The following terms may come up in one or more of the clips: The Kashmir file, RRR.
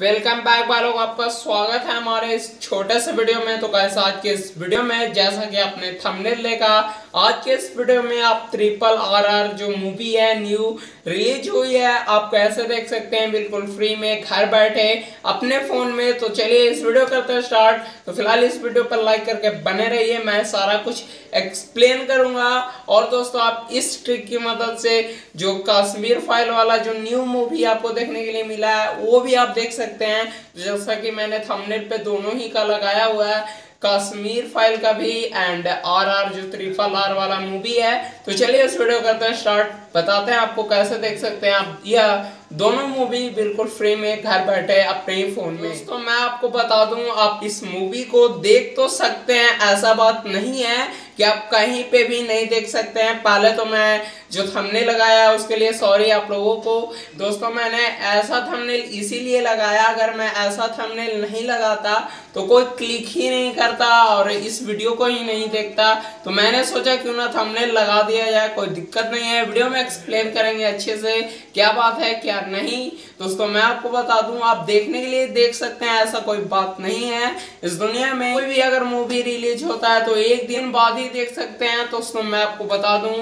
Welcome back वालों, आपका स्वागत है हमारे इस छोटे से वीडियो में। तो गाइस आज के इस वीडियो में, जैसा कि आपने थंबनेल देखा, आज के इस वीडियो में आप ट्रिपल आरआर जो मूवी है न्यू रिलीज हुई है, आप कैसे देख सकते हैं बिल्कुल फ्री में घर बैठे अपने फ़ोन में। तो चलिए इस वीडियो करते हैं स्टार्ट। तो फिलहाल इस वीडियो पर लाइक करके बने रहिए, मैं सारा कुछ एक्सप्लेन करूँगा। और दोस्तों, आप इस ट्रिक की मदद से जो कश्मीर फाइल वाला जो न्यू मूवी आपको देखने के लिए मिला है वो भी आप देख सकते हैं। जैसा कि मैंने थंबनेल पे दोनों ही का लगाया हुआ है, कश्मीर फाइल का भी एंड आरआर जो ट्रिपल आर वाला मूवी है। तो चलिए इस वीडियो करते हैं स्टार्ट, बताते हैं आपको कैसे देख सकते हैं आप यह दोनों मूवी बिल्कुल फ्री में घर बैठे अपने ही फोन में। तो मैं आपको बता दूं, आप इस मूवी को देख तो सकते हैं, ऐसा बात नहीं है कि आप कहीं पे भी नहीं देख सकते हैं। पहले तो मैं जो थंबनेल लगाया उसके लिए सॉरी आप लोगों को। दोस्तों, मैंने ऐसा थंबनेल इसीलिए लगाया, अगर मैं ऐसा थंबनेल नहीं लगाता तो कोई क्लिक ही नहीं करता और इस वीडियो को ही नहीं देखता। तो मैंने सोचा क्यों ना थंबनेल लगा दिया जाए, कोई दिक्कत नहीं है। वीडियो में एक्सप्लेन करेंगे अच्छे से क्या बात है क्या नहीं। दोस्तों, मैं आपको बता दूं, आप देखने के लिए देख सकते हैं, ऐसा कोई बात नहीं है। इस दुनिया में कोई भी अगर मूवी रिलीज होता है तो एक दिन बाद ही देख सकते हैं। तो दोस्तों, मैं आपको बता दूं,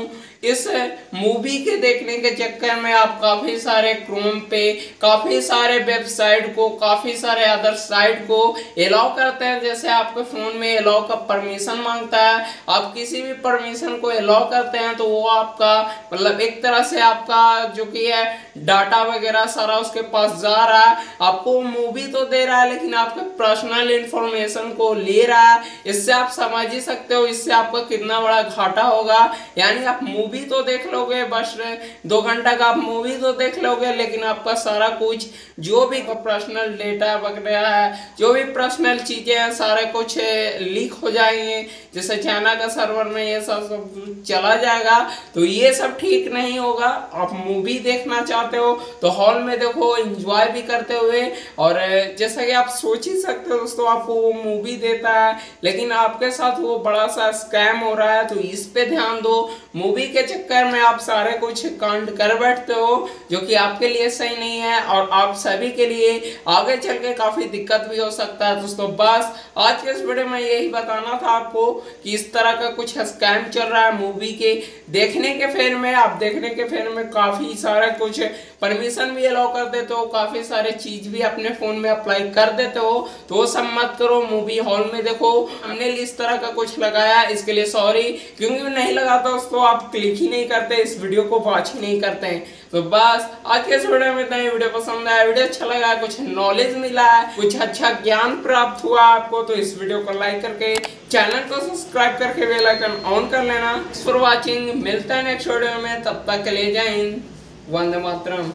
इस मूवी के देखने के चक्कर में आप काफ़ी सारे क्रोम पे, काफ़ी सारे वेबसाइट को, काफ़ी सारे अदर साइट को अलाउ करते हैं। जैसे आपके फ़ोन में अलाउ का परमिशन मांगता है, आप किसी भी परमिशन को अलाउ करते हैं तो वो आपका मतलब एक तरह से आपका जो कि है डाटा वगैरह सारा उसके पास जा रहा है। आपको मूवी तो दे रहा है लेकिन आपके पर्सनल इंफॉर्मेशन को ले रहा है। इससे आप समझ ही सकते हो इससे आपका कितना बड़ा घाटा होगा। यानी आप मूवी तो देख लोगे, बस 2 घंटा का आप मूवी तो देख लोगे, लेकिन आपका सारा कुछ जो भी पर्सनल डेटा वगैरह है, जो भी पर्सनल चीज़ें हैं, सारा कुछ लीक हो जाएंगे। जैसे चाइना का सर्वर में ये सब चला जाएगा, तो ये सब ठीक नहीं होगा। आप मूवी देखना चाहते हो तो हॉल में देखो, एंजॉय भी करते हुए। और जैसा कि आप सोच ही सकते हो दोस्तों, आपको वो मूवी देता है लेकिन आपके साथ वो बड़ा सा स्कैम हो रहा है। तो इस पे ध्यान दो, मूवी के चक्कर में आप सारे कुछ कांड कर बैठते हो जो कि आपके लिए सही नहीं है और आप सभी के लिए आगे चल के काफ़ी दिक्कत भी हो सकता है। दोस्तों, बस आज के इस वीडियो में यही बताना था आपको कि इस तरह का कुछ स्कैम चल रहा है। मूवी के देखने के फेर में, आप देखने के फेर में काफ़ी सारा कुछ परमिशन भी अलाउ कर देते हो, काफ़ी सारे चीज़ भी अपने फ़ोन में अप्लाई कर देते हो। तो वो सब मत करो, मूवी हॉल में देखो। हमने इस तरह का कुछ लगाया, इसके लिए सॉरी, क्योंकि नहीं लगाता दोस्तों, आप क्लिक ही नहीं करते, इस वीडियो को वॉच ही नहीं करते हैं। तो बस आज के इस वीडियो में इतना ही। वीडियो पसंद आया, वीडियो अच्छा लगा, कुछ नॉलेज मिला है, कुछ अच्छा ज्ञान प्राप्त हुआ आपको, तो इस वीडियो को लाइक करके चैनल को सब्सक्राइब करके बेल आइकन ऑन कर लेना। फॉर वॉचिंग, मिलता है नेक्स्ट वीडियो में, तब तक के लिए जय हिंद, वंदे मातरम।